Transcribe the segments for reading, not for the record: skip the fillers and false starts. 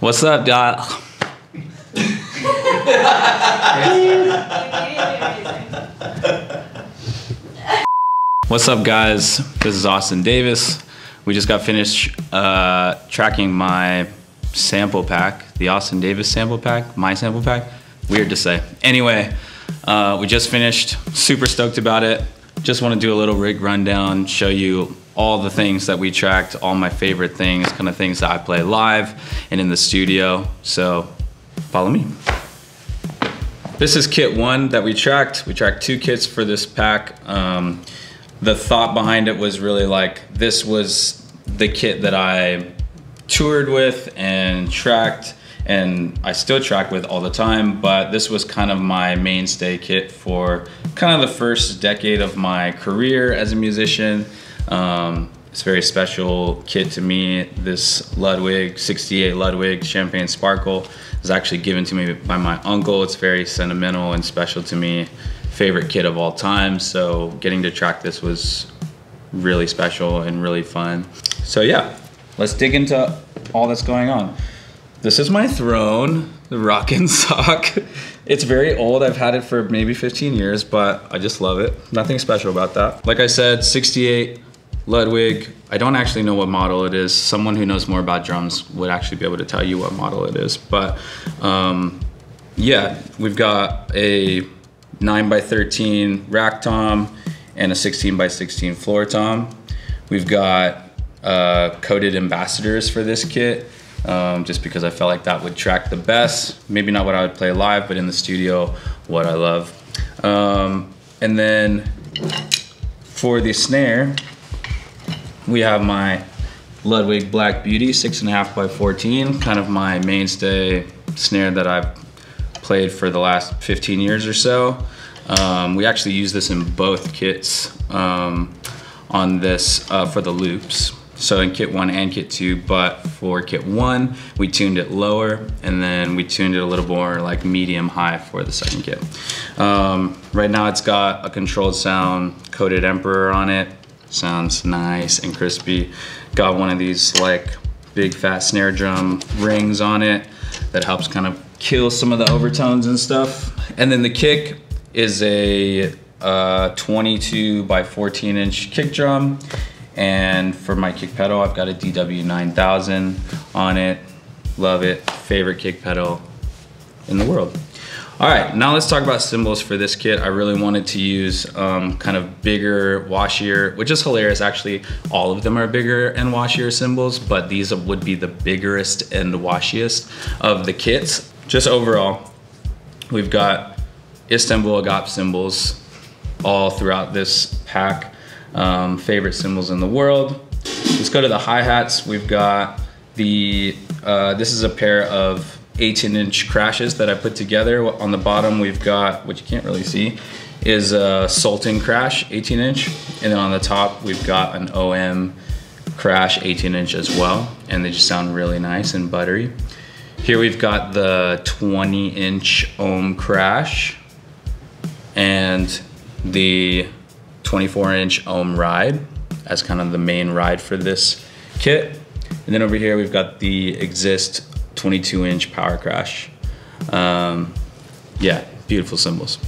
What's up, y'all? What's up, guys? This is Austin Davis. We just got finished tracking my sample pack, the Austin Davis sample pack, my sample pack. Weird to say. Anyway, we just finished. Super stoked about it. Just want to do a little rig rundown, show you all the things that we tracked, all my favorite things, kind of things that I play live and in the studio. So follow me. This is kit one that we tracked. We tracked two kits for this pack. The thought behind it was really like, this was the kit that I toured with and tracked, and I still track with all the time, but this was kind of my mainstay kit for kind of the first decade of my career as a musician. It's a very special kit to me. This Ludwig, 68 Ludwig Champagne Sparkle was actually given to me by my uncle. It's very sentimental and special to me. Favorite kit of all time. So getting to track this was really special and really fun. So yeah, let's dig into all that's going on. This is my throne, the Rockin' Sock. It's very old. I've had it for maybe 15 years, but I just love it. Nothing special about that. Like I said, 68 Ludwig. I don't actually know what model it is. Someone who knows more about drums would actually be able to tell you what model it is. But yeah, we've got a 9x13 rack tom and a 16x16 floor tom. We've got coated ambassadors for this kit. Just because I felt like that would track the best. Maybe not what I would play live, but in the studio, what I love. And then for the snare, we have my Ludwig Black Beauty 6.5x14, kind of my mainstay snare that I've played for the last 15 years or so. We actually use this in both kits on this for the loops. So in kit one and kit two, but for kit one, we tuned it lower, and then we tuned it a little more like medium high for the second kit. Right now it's got a controlled sound coated Emperor on it. Sounds nice and crispy. Got one of these like big fat snare drum rings on it that helps kind of kill some of the overtones and stuff. And then the kick is a 22x14 inch kick drum. And for my kick pedal, I've got a DW9000 on it. Love it. Favorite kick pedal in the world. All right, now let's talk about cymbals for this kit. I really wanted to use kind of bigger, washier, which is hilarious. Actually, all of them are bigger and washier cymbals, but these would be the biggerest and washiest of the kits. Just overall, we've got Istanbul Agop cymbals all throughout this pack. Favorite cymbals in the world. Let's go to the hi-hats. We've got the, this is a pair of 18-inch crashes that I put together. On the bottom, we've got, what you can't really see, is a Sultan crash, 18-inch. And then on the top, we've got an OM crash, 18-inch as well. And they just sound really nice and buttery. Here we've got the 20-inch OM crash and the 24-inch OM ride as kind of the main ride for this kit. And then over here, we've got the Exist 22-inch power crash. Yeah, beautiful cymbals.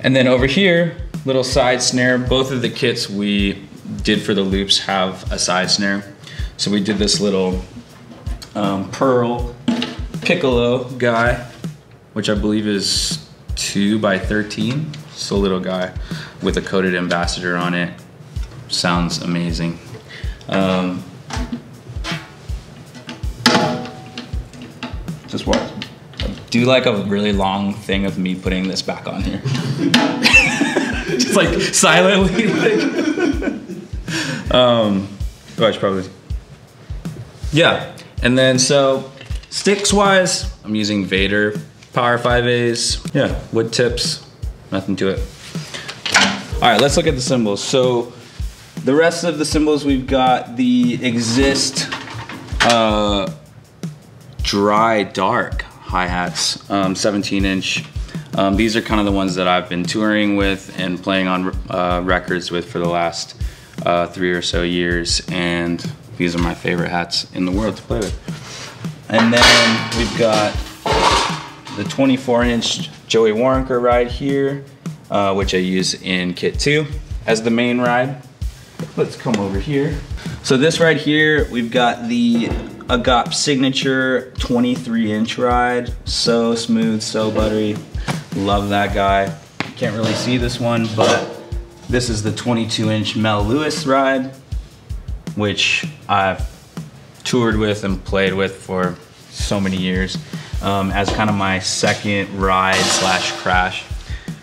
And then over here, little side snare. Both of the kits we did for the loops have a side snare. So we did this little Pearl piccolo guy, which I believe is 2x13. Just a little guy with a coated ambassador on it. Sounds amazing. Just what? I do like a really long thing of me putting this back on here. Just like silently. Like. Oh, I should probably. Yeah. And then so sticks wise, I'm using Vader Power 5As. Yeah, wood tips. Nothing to it. All right, let's look at the cymbals. So the rest of the cymbals, we've got the Exist dry dark hi-hats, 17-inch. These are kind of the ones that I've been touring with and playing on records with for the last 3 or so years. And these are my favorite hats in the world to play with. And then we've got the 24-inch Joey Warrinker ride here, which I use in kit 2 as the main ride. Let's come over here. So this right here, we've got the Agop Signature 23-inch ride. So smooth, so buttery. Love that guy. Can't really see this one, but this is the 22-inch Mel Lewis ride, which I've toured with and played with for so many years as kind of my second ride slash crash.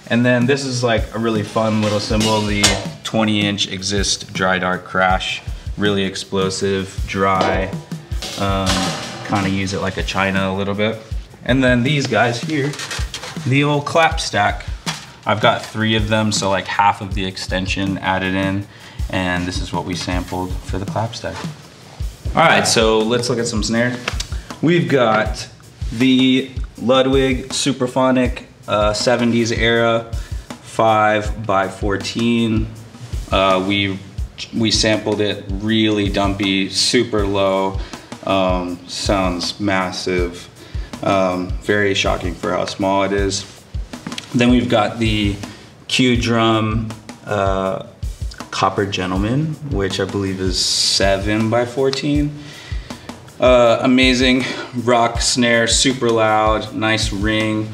And then this is like a really fun little cymbal, the 20-inch Exist Dry Dark Crash. Really explosive, dry, kind of use it like a china a little bit. And then these guys here, the old clap stack. I've got 3 of them, so like half of the extension added in, and this is what we sampled for the clap stack. All right, so let's look at some snares. We've got the Ludwig Superphonic 70s era 5x14. We sampled it really dumpy, super low, sounds massive, very shocking for how small it is. Then we've got the Q-Drum Copper Gentleman, which I believe is 7x14. Amazing rock snare, super loud, nice ring,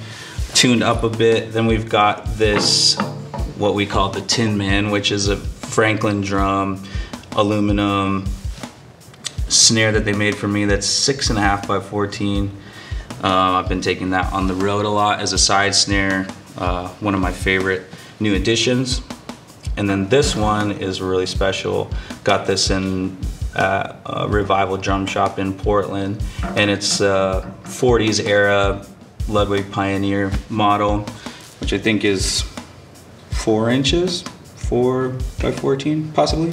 tuned up a bit. Then we've got this, what we call the Tin Man, which is a Franklin drum, aluminum snare that they made for me that's 6.5x14. I've been taking that on the road a lot as a side snare, one of my favorite new additions. And then this one is really special. Got this in a Revival drum shop in Portland, and it's a 40s era Ludwig Pioneer model, which I think is 4 inches, 4x14 possibly.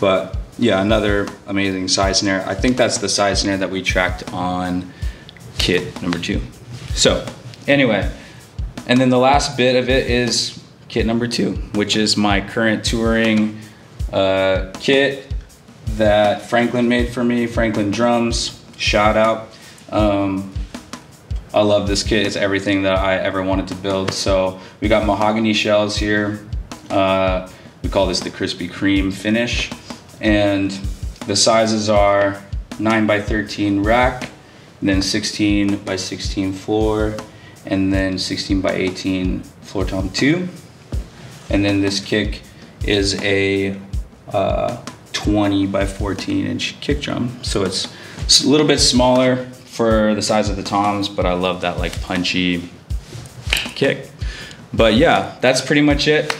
But yeah, another amazing side snare. I think that's the side snare that we tracked on kit number 2. So anyway, and then the last bit of it is kit number 2, which is my current touring kit that Franklin made for me, Franklin Drums, shout out. I love this kit, it's everything that I ever wanted to build. So we got mahogany shells here. We call this the Krispy Kreme finish. And the sizes are 9x13 rack, then 16x16 floor, and then 16x18 floor tom 2. And then this kick is a 20x14 inch kick drum. So it's a little bit smaller for the size of the toms, but I love that like punchy kick. But yeah, that's pretty much it.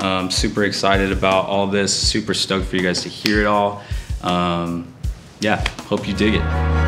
I'm super excited about all this, super stoked for you guys to hear it all. Yeah, hope you dig it.